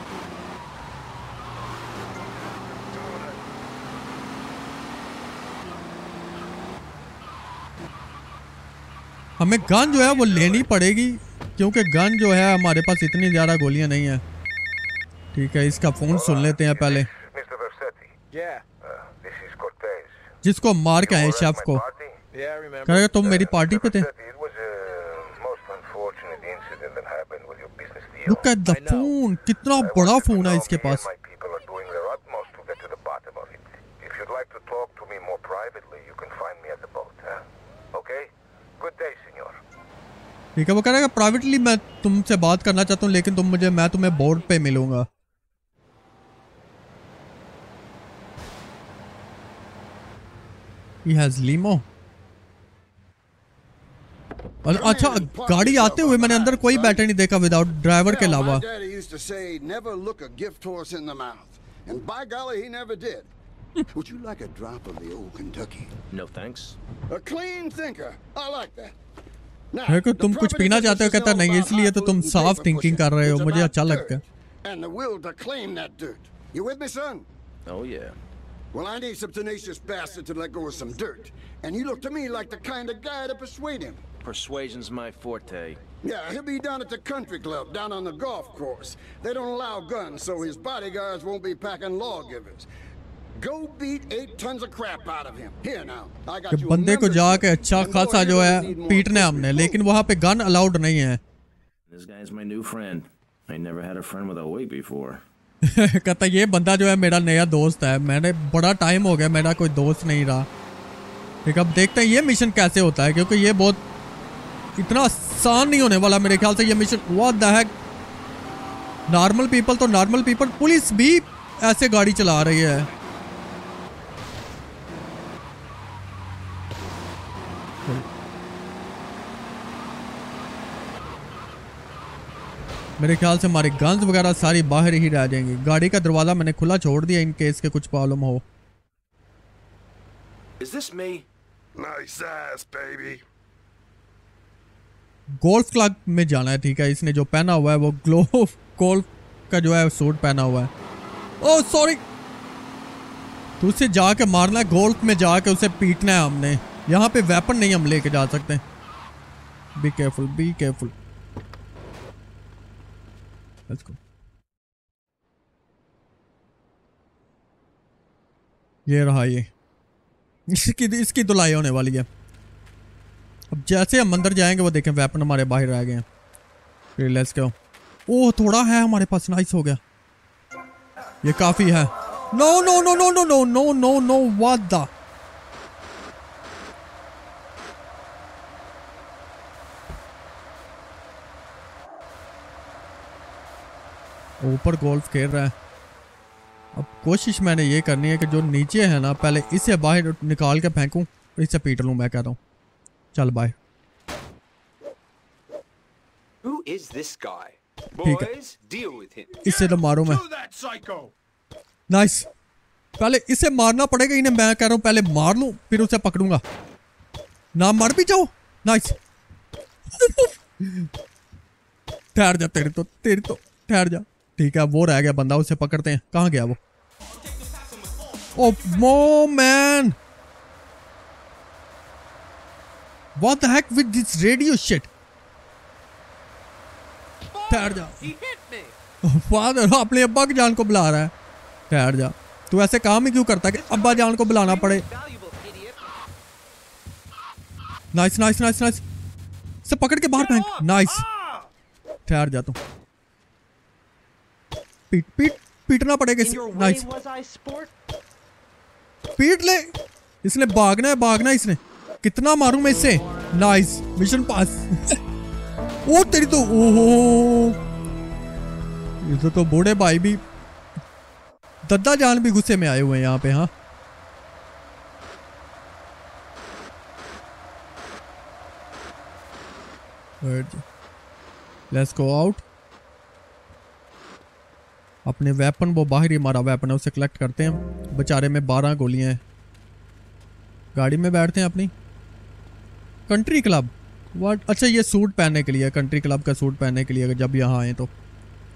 हमें गन जो है वो लेनी पड़ेगी क्योंकि गन जो है हमारे पास इतनी ज्यादा गोलियां नहीं है। ठीक है, इसका फोन सुन लेते हैं पहले। Yeah. This is Cortez. जिसको मार के आए शेफ को, कहेगा तुम मेरी पार्टी पे थे। Look at the phone, कितना बड़ा फोन है इसके पास। ठीक है, वो कह रहा है प्राइवेटली मैं तुमसे बात करना चाहता हूँ, लेकिन मैं तुम्हें बोर्ड पे मिलूंगा। He has limo. और अच्छा, गाड़ी आते हुए मैंने अंदर कोई बैठा नहीं देखा विदाउट ड्राइवर के अलावा। तुम कुछ पीना चाहते हो? कहता नहीं, इसलिए तो तुम साफ थिंकिंग कर रहे हो, मुझे अच्छा लगता है। Well, I need some tenacious bastard to let go of some dirt, and you look to me like the kind of guy to persuade him. Persuasion's my forte. Yeah, he'll be down at the country club, down on the golf course. They don't allow guns, so his bodyguards won't be packing lawgivers. Go beat 8 tons of crap out of him. Here now, I got you. बंदे को जाके अच्छा खासा जो है पीटने हमने, लेकिन वहाँ पे गन अलाउड नहीं है। This guy's my new friend. I never had a friend with a weight before. कहता ये बंदा जो है मेरा नया दोस्त है, मैंने बड़ा टाइम हो गया मेरा कोई दोस्त नहीं रहा। ठीक है, अब देखते हैं ये मिशन कैसे होता है, क्योंकि ये बहुत इतना आसान नहीं होने वाला मेरे ख्याल से ये mission. What the heck, normal people police भी ऐसे गाड़ी चला रही है। मेरे ख्याल से हमारे गन्स वगैरह सारी बाहर ही रह जाएंगी। गाड़ी का दरवाजा मैंने खुला छोड़ दिया इन केस के कुछ प्रॉब्लम हो। गोल्फ क्लब में जाना है। ठीक है, इसने जो पहना हुआ है वो ग्लोव गोल्फ का जो है सूट पहना हुआ है। ओह सॉरी, तो उसे जाके मारना है, गोल्फ में जाके उसे पीटना है हमने। यहाँ पे वेपन नहीं हम लेके जा सकते। Be careful, be careful. Let's go. ये रहा, ये इसकी धुलाई होने वाली है। अब जैसे हम अंदर जाएंगे वो देखें वेपन हमारे बाहर आ गए हैं। रिलैक्स करो। ओह थोड़ा है हमारे पास, नाइस हो गया, ये काफी है। No no no no no no no no no, वादा ऊपर गोल्फ खेल रहा है। अब कोशिश मैंने ये करनी है कि जो नीचे है ना, पहले इसे बाहर निकाल के फेंकूं, इसे पीट लूं। मैं कह रहा हूँ चल बाय। ठीक है, इसे तो मारूं मैं। नाइस, पहले इसे मारना पड़ेगा इन्हें। मैं कह रहा हूँ पहले मार लूं फिर उसे पकड़ूंगा। ना मर भी जाओ, नाइस। ठहर जा, तेरी तो ठहर जा। ठीक है, वो रह गया बंदा, उसे पकड़ते हैं। कहाँ गया वो? ओह मो man, what the heck with this radio shit. ठहर जा, फादर अपने अब्बा की जान को बुला रहा है। ठहर जा, तू ऐसे काम ही क्यों करता है कि अब्बा जान को बुलाना पड़े। नाइस नाइस नाइस नाइस, सब पकड़ के बाहर फेंक। नाइस, ठहर जा, तू पीटना पड़ेगा। नाइस, पीट ले। इसने भागना है इसने। कितना मारूं मैं इससे? नाइस, मिशन पास। ओ तेरी तो, ओहो, ये तो बूढ़े भाई भी, दद्दा जान भी गुस्से में आए हुए हैं यहाँ पे। हाँ, लेट्स गो आउट। अपने वेपन, वो बाहर ही हमारा वेपन है, उसे कलेक्ट करते हैं। बेचारे में 12 गोलियां हैं। गाड़ी में बैठते हैं अपनी। Country club, what? अच्छा, ये सूट पहनने के लिए, कंट्री क्लब का सूट पहनने के लिए जब यहाँ आए तो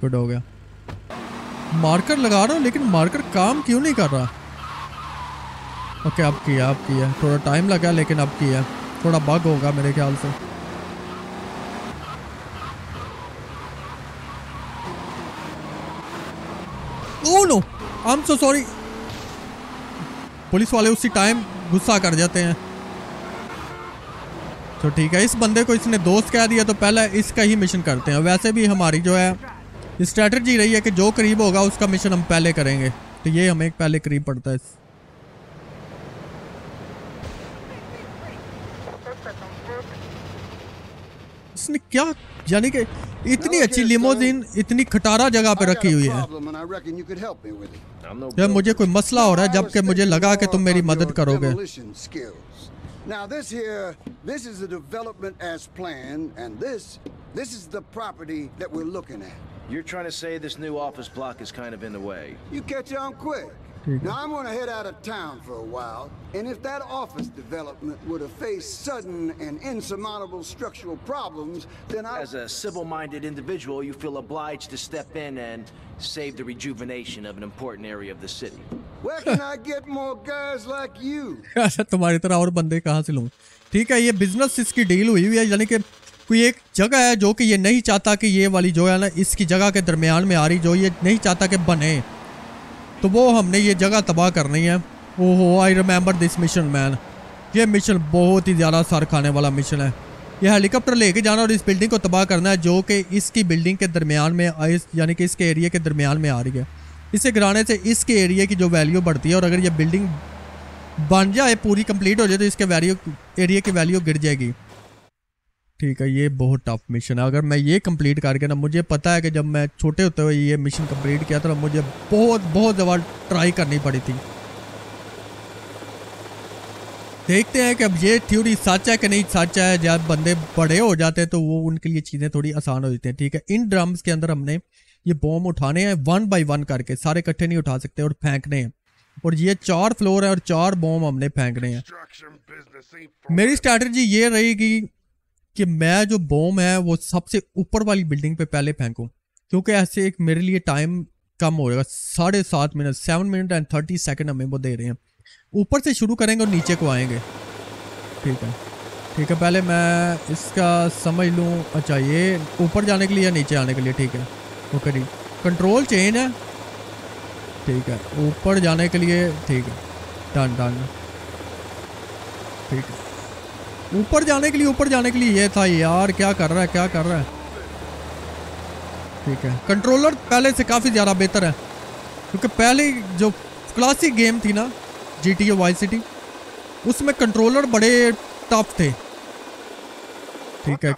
गुड हो गया। मार्कर लगा रहा हूँ लेकिन मार्कर काम क्यों नहीं कर रहा। ओके, अब किया। थोड़ा टाइम लगा लेकिन अब किया। थोड़ा बग होगा मेरे ख्याल से। Oh no, I'm so sorry। Police वाले उसी टाइम गुस्सा कर जाते हैं। तो ठीक है, इस बंदे को इसने दोस्त कह दिया तो पहले इसका ही मिशन करते हैं। वैसे भी हमारी जो है स्ट्रैटेजी रही है कि जो करीब होगा उसका मिशन हम पहले करेंगे, तो ये हमें पहले करीब पड़ता है। इसने क्या, यानी कि इतनी अच्छी लिमोजिन इतनी खटारा जगह पे रखी हुई है। जब मुझे कोई मसला हो रहा है, जबकि मुझे लगा कि तुम मेरी मदद करोगे। Now this here, this is a development as planned, and this is the property that we're looking at. You're trying to say this new office block is kind of in the way. You catch on quick. Now I'm going to head out of town for a while, and if that office development would have faced sudden and insurmountable structural problems, then I... As a civil-minded individual, you feel obliged to step in and save the rejuvenation of an important area of the city. Where can I get more guys like you? अच्छा, तुम्हारी तरह और बंदे कहाँ से लूँ? ठीक है, ये बिजनेस इसकी डील हुई हुई है, यानी कि कोई एक जगह है जो कि ये नहीं चाहता कि ये वाली जो है ना इसकी जगह के दरमियान में आ रही, जो ये नहीं चाहता कि बने, तो वो हमने ये जगह तबाह करनी है। ओहो, I remember this mission man. ये मिशन बहुत ही ज़्यादा सर खाने वाला मिशन है। यह हेलीकॉप्टर लेके जाना और इस बिल्डिंग को तबाह करना है जो कि इसकी बिल्डिंग के दरमियान में, यानी कि इसके एरिया के दरमियान में आ रही है। इसे गिराने से इसके एरिया की जो वैल्यू बढ़ती है, और अगर ये बिल्डिंग बन जाए, पूरी कंप्लीट हो जाए, तो इसके एरिया की वैल्यू गिर जाएगी। ठीक है, ये बहुत टफ मिशन है। अगर मैं ये कंप्लीट करके ना, मुझे पता है कि जब मैं छोटे होते हुए ये मिशन कंप्लीट किया था, मुझे बहुत ज़्यादा ट्राई करनी पड़ी थी। देखते हैं कि अब ये थ्योरी सच है कि नहीं सच है। जब बंदे बड़े हो जाते हैं तो वो उनके लिए चीज़ें थोड़ी आसान हो जाती हैं। ठीक है, इन ड्रम्स के अंदर हमने ये बॉम्ब उठाने हैं, 1 by 1 करके, सारे इकट्ठे नहीं उठा सकते, और फेंकने हैं। और ये 4 फ्लोर है और 4 बॉम्ब हमने फेंकने हैं। मेरी स्ट्रैटेजी ये रहेगी कि मैं जो बॉम्ब है वो सबसे ऊपर वाली बिल्डिंग पे पहले फेंकूं, क्योंकि ऐसे एक मेरे लिए टाइम कम हो जाएगा। 7.5 मिनट, 7 मिनट एंड 30 सेकेंड हमें वो दे रहे हैं। ऊपर से शुरू करेंगे और नीचे को आएंगे। ठीक है, ठीक है, पहले मैं इसका समझ लूँ। अच्छा, ये ऊपर जाने के लिए या नीचे आने के लिए? ठीक है, ओके जी, कंट्रोल चेन है। ठीक है, ऊपर जाने के लिए। ठीक है, डन। ठीक है, ऊपर जाने के लिए, ये था यार। क्या कर रहा है। ठीक है, कंट्रोलर पहले से काफ़ी ज़्यादा बेहतर है, क्योंकि पहले जो क्लासिक गेम थी ना GTA Vice City, उसमें कंट्रोलर बड़े टफ थे। ठीक है,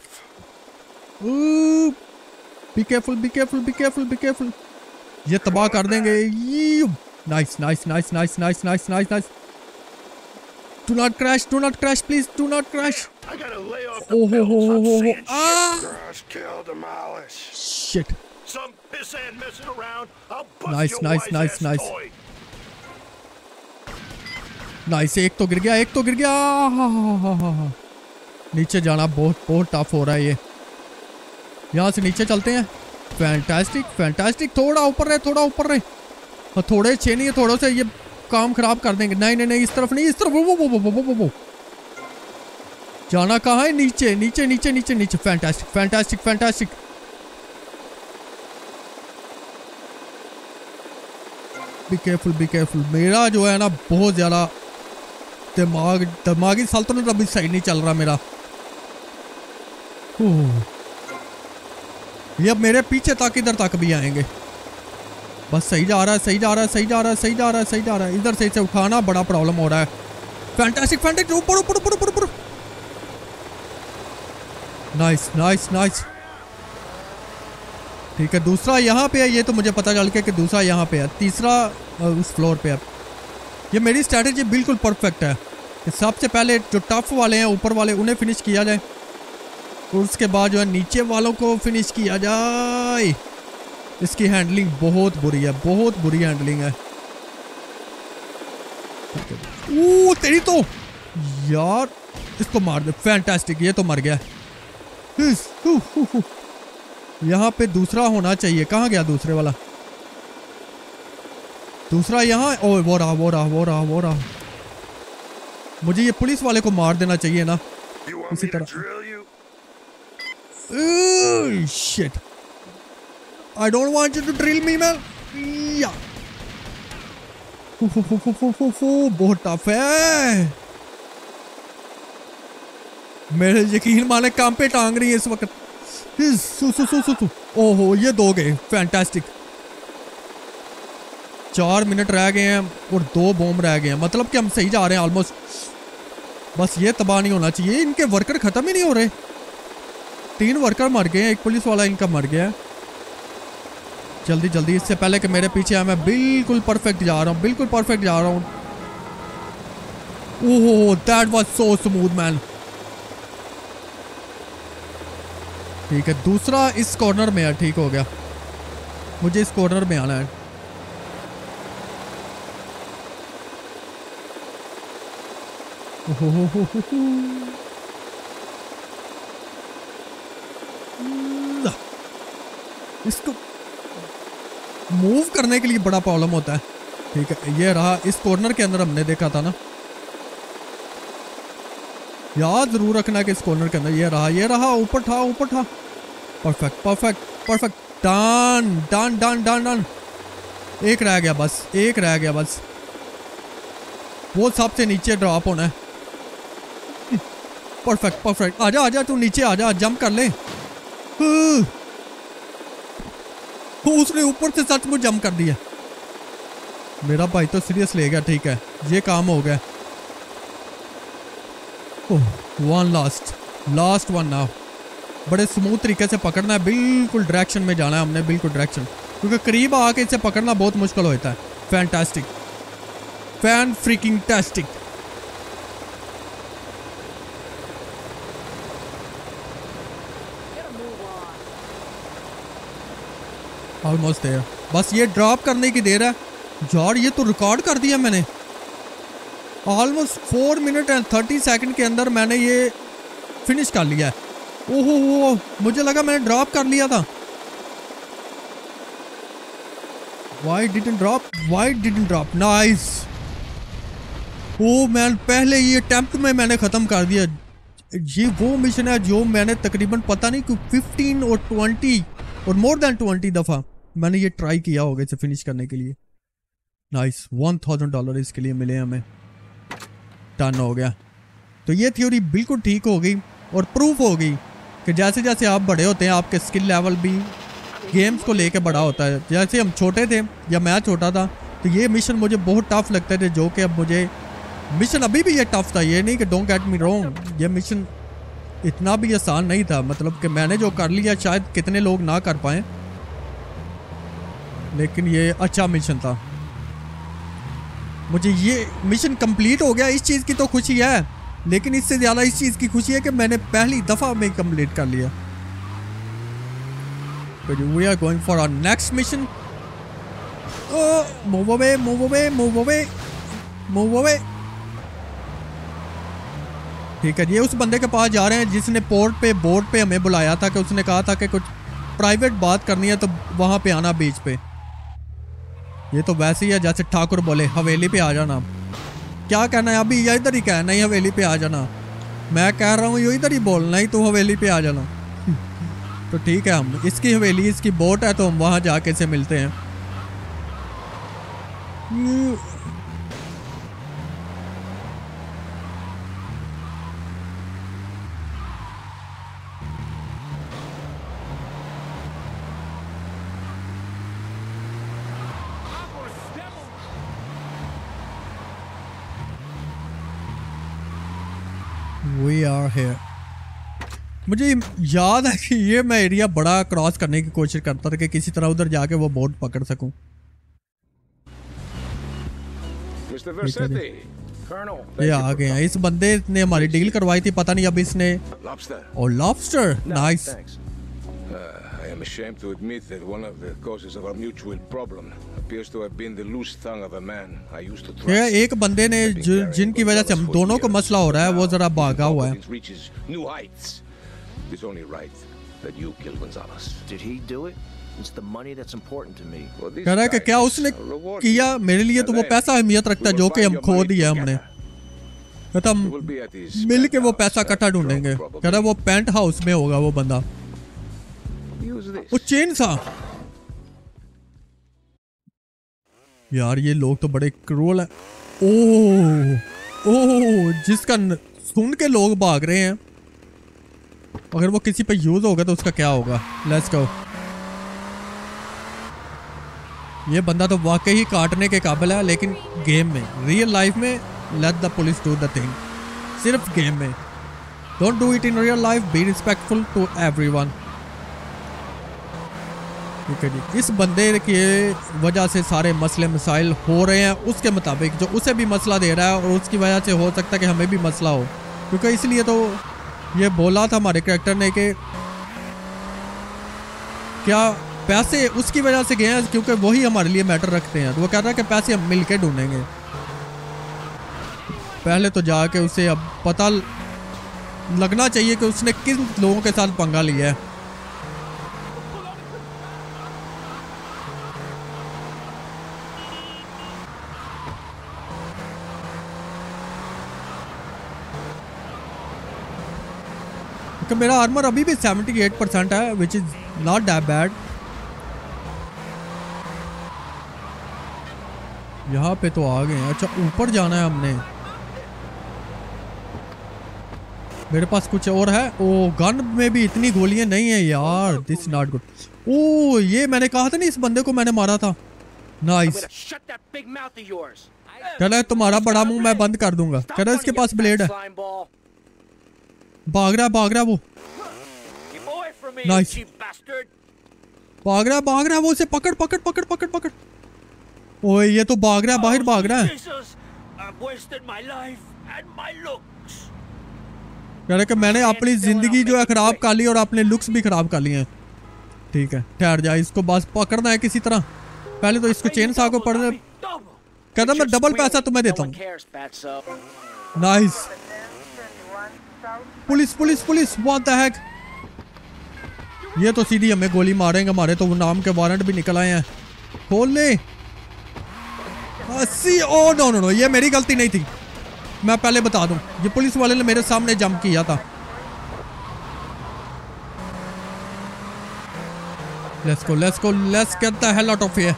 बी केयरफुल। ये तबाह कर देंगे। Nice. Do not crash please, do not crash. ओहो, शिट। नाइस, एक तो गिर गया। हा। नीचे जाना बहुत टफ हो रहा है। ये यहाँ से नीचे चलते हैं। फैंटास्टिक। थोड़ा ऊपर रहे। थोड़े छे नहीं है, थोड़ों से ये काम खराब कर देंगे। नहीं, इस तरफ नहीं, इस तरफ। वो जाना कहाँ है? नीचे। फैंटास्टिक। Be careful. मेरा जो है ना बहुत ज़्यादा दिमागी सल्तनत अभी सही नहीं चल रहा मेरा। ये अब मेरे पीछे तक, इधर तक भी आएंगे। बस सही जा रहा है। इधर से इसे उठाना बड़ा प्रॉब्लम हो रहा है। फैंटास्टिक। ऊपर। नाइस। ठीक है, दूसरा यहाँ पे है, ये तो मुझे पता चल गया कि दूसरा यहाँ पे है, तीसरा उस फ्लोर पे है। ये मेरी स्ट्रैटेजी बिल्कुल परफेक्ट है कि सबसे पहले जो टफ वाले हैं ऊपर वाले, उन्हें फिनिश किया जाए, और उसके बाद जो है नीचे वालों को फिनिश किया जाए। इसकी हैंडलिंग बहुत बुरी हैंडलिंग है। ओह, तेरी तो यार, इसको मार दे। फैंटास्टिक, ये तो मर गया। यहाँ पे दूसरा होना चाहिए। कहाँ गया दूसरे वाला? दूसरा यहाँ। ओह, वो रहा। मुझे ये पुलिस वाले को मार देना चाहिए ना, इसी तरह। Oh shit! I don't want you to drill me, man. Yeah. बहुत टफ है, मेरे यकीन माने काम पे टांग रही है इस वक्त। सु, सु, सु, सु, सु। ओहो ये दो गए, फैंटास्टिक। 4 मिनट रह गए हैं और 2 बॉम्ब रह गए हैं, मतलब कि हम सही जा रहे हैं ऑलमोस्ट। बस ये तबाह नहीं होना चाहिए। इनके वर्कर ख़त्म ही नहीं हो रहे। 3 वर्कर मर गए हैं, 1 पुलिस वाला इनका मर गया है। जल्दी जल्दी, इससे पहले कि मेरे पीछे आए। मैं बिल्कुल परफेक्ट जा रहा हूँ, बिल्कुल परफेक्ट जा रहा हूँ। ओहो that was so smooth man. ठीक है, दूसरा इस कॉर्नर में है, ठीक हो गया। मुझे इस कॉर्नर में आना है। इसको मूव करने के लिए बड़ा प्रॉब्लम होता है। ठीक है, ये रहा। इस कॉर्नर के अंदर हमने देखा था ना, याद जरूर रखना कि इस कॉर्नर के अंदर ये रहा, ये रहा। ऊपर था, ऊपर था। Perfect perfect perfect. Done done done done done. एक रह गया बस, एक रह गया बस। वो सबसे नीचे ड्रॉप होना है। Perfect perfect. आजा आजा, तू नीचे आजा, जंप कर ले। उसने ऊपर से सच में जंप कर दिया। मेरा भाई तो सीरियस ले गया। ठीक है, ये काम हो गया। One last, last one now. बड़े स्मूथ तरीके से पकड़ना है, बिल्कुल डायरेक्शन में जाना है हमने, बिल्कुल डायरेक्शन, क्योंकि करीब आके इसे पकड़ना बहुत मुश्किल होता है। Fantastic, fan freaking tastic. Almost there. बस ये ड्रॉप करने की देर है यार। ये तो रिकॉर्ड कर दिया मैंने। ऑलमोस्ट 4 मिनट एंड 30 सेकंड के अंदर मैंने ये फिनिश कर लिया है। ओहो, मुझे लगा मैंने ड्रॉप कर लिया था। Why didn't drop, why didn't drop. Nice. Oh man, पहले ही अटैम्प्ट में मैंने ख़त्म कर दिया। ये वो मिशन है जो मैंने तकरीबन पता नहीं क्यों 15 और 20 और मोर देन 20 दफ़ा मैंने ये ट्राई किया होगा इसे फिनिश करने के लिए। नाइस, $1000 इसके लिए मिले हमें। टन हो गया। तो ये थ्योरी बिल्कुल ठीक हो गई और प्रूफ हो गई कि जैसे जैसे आप बड़े होते हैं आपके स्किल लेवल भी गेम्स को लेकर बड़ा होता है। जैसे हम छोटे थे या मैं छोटा था तो ये मिशन मुझे बहुत टफ लगते थे, जो कि अब मुझे मिशन अभी भी ये टफ था। ये नहीं कि डोंट गेट मी रॉन्ग, ये मिशन इतना भी आसान नहीं था। मतलब कि मैंने जो कर लिया शायद कितने लोग ना कर पाएँ, लेकिन ये अच्छा मिशन था। मुझे ये मिशन कंप्लीट हो गया, इस चीज़ की तो खुशी है, लेकिन इससे ज़्यादा इस चीज़ की खुशी है कि मैंने पहली दफ़ा में कंप्लीट कर लिया। We are going for our next mission. Move away, move away, move away, move away. ठीक है, ये उस बंदे के पास जा रहे हैं जिसने बोर्ड पे हमें बुलाया था, कि उसने कहा था कि कुछ प्राइवेट बात करनी है तो वहाँ पे आना बीच पे। ये तो वैसे ही है जैसे ठाकुर बोले हवेली पे आ जाना। क्या कहना है अभी, या इधर ही कहना है हवेली पे आ जाना। मैं कह रहा हूँ ये इधर ही बोलना ही, तो हवेली पे आ जाना। तो ठीक है, हम इसकी हवेली, इसकी बोट है, तो हम वहाँ जाके से मिलते हैं। We are here। मुझे याद है कि ये मैं एरिया बड़ा क्रॉस करने की कोशिश करता था कि किसी तरह उधर जाके वो बोर्ड पकड़ सकूं। मिस्टर वर्सेटी, कर्नल, ये आ गए। इस बंदे ने हमारी डील करवाई थी, पता नहीं अब इसने। और lobster, nice. I am ashamed to admit that one of the causes of our mutual problem appears to have been the loose tongue of a man I used to trust. ये एक बंदे ने जिनकी वजह से हम दोनों को मसला हो रहा है वो जरा भागा हुआ है। It's only right that you kill Gonzalez. Did he do it? It's the money that's important to me. कह रहा है कि क्या उसने किया, मेरे लिए तो वो पैसा अहमियत रखता है जो कि हम खो दिया हमने। कहता हम मिल के वो पैसा इकट्ठा ढूंढेंगे। कह रहा है वो पेंट हाउस में होगा वो बंदा। वो चेन सा यार ये लोग तो बड़े क्रूअल हैं। ओह ओह, जिसका सुन के लोग भाग रहे हैं, अगर वो किसी पे यूज होगा तो उसका क्या होगा। Let's go. ये बंदा तो वाकई ही काटने के काबिल है, लेकिन गेम में, रियल लाइफ में let the police do the thing, सिर्फ गेम में। Don't do it in real life, be respectful to everyone. ठीक है जी, इस बंदे के वजह से सारे मसले मसाइल हो रहे हैं, उसके मुताबिक जो उसे भी मसला दे रहा है, और उसकी वजह से हो सकता है कि हमें भी मसला हो, क्योंकि इसलिए तो ये बोला था हमारे कैरेक्टर ने कि क्या पैसे उसकी वजह से गए हैं, क्योंकि वही हमारे लिए मैटर रखते हैं। तो वो कह रहा है कि पैसे हम मिलके ढूंढेंगे। पहले तो जाके उसे अब पता लगना चाहिए कि उसने किन लोगों के साथ पंगा लिया है। कि मेरा आर्मर अभी भी 78% है, which is not that bad. यहाँ पे तो आ गए। अच्छा ऊपर जाना है हमने, मेरे पास कुछ और है। ओ गन में भी इतनी गोलियां नहीं है यार, दिस नॉट गुड। ओ ये मैंने कहा था ना, इस बंदे को मैंने मारा था। नाइस। कह रहा है तुम्हारा बड़ा मुंह मैं बंद कर दूंगा। कह रहा है इसके पास ब्लेड है। भाग रहा वो। नाइस। भाग रहा वो, उसे पकड़। ओए ये तो बाहर भाग रहा है। कह रहा कि मैंने अपनी जिंदगी जो है खराब कर ली, और अपने लुक्स भी खराब कर लिए हैं। ठीक है ठहर जा, इसको बस पकड़ना है किसी तरह। पहले तो इसको चेन सा को पड़ रहा है। कह रहा मैं डबल पैसा तुम्हें देता हूँ। Nice. Police what the heck. ये तो सीधी हमें गोली मारेंगे। हमारे तो नाम के वारंट भी निकल आए हैं। खोल ले। ओ नो, ये मेरी गलती नहीं थी, मैं पहले बता दूं। ये पुलिस वाले ने मेरे सामने जंप किया था। Let's get the hell out of here.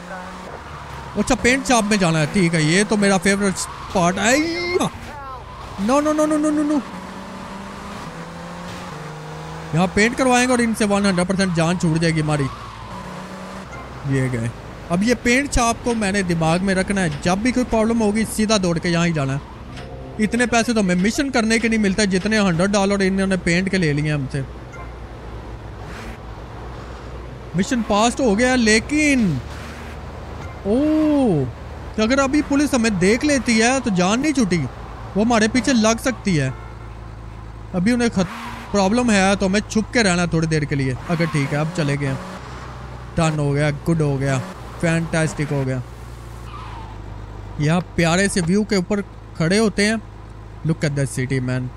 अच्छा पेंट शॉप में जाना है, ठीक है, ये तो मेरा फेवरेट पार्ट है। नो। यहाँ पेंट करवाएंगे और इनसे 100% जान छूट जाएगी हमारी। ये गए। अब ये पेंट छाप को मैंने दिमाग में रखना है, जब भी कोई प्रॉब्लम होगी सीधा दौड़ के यहाँ ही जाना है। इतने पैसे तो हमें मिशन करने के नहीं मिलता, जितने $100 इन्होंने पेंट के ले लिए हमसे। मिशन पास हो गया, लेकिन ओह, अगर अभी पुलिस हमें देख लेती है तो जान नहीं छूटी, वो हमारे पीछे लग सकती है। अभी उन्हें प्रॉब्लम है तो हमें छुप के रहना थोड़ी देर के लिए। अगर ठीक है, अब चले गए। डन हो गया, गुड हो गया, फैंटास्टिक हो गया। यहाँ प्यारे से व्यू के ऊपर खड़े होते हैं। Look at the city man.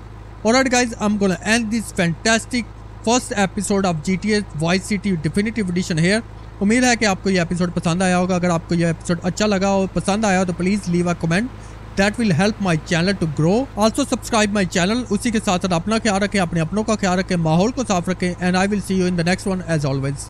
Alright guys, I am gonna end this fantastic first episode of GTA Vice City Definitive Edition here. उम्मीद है कि आपको ये एपिसोड पसंद आया होगा। अगर आपको ये एपिसोड अच्छा लगा और पसंद आया हो तो please leave a comment, That will help my channel to grow. Also subscribe my channel. उसी के साथ साथ अपना ख्याल रखें, अपने अपनों का ख्याल रखें, माहौल को साफ रखें, and I will see you in the next one as always.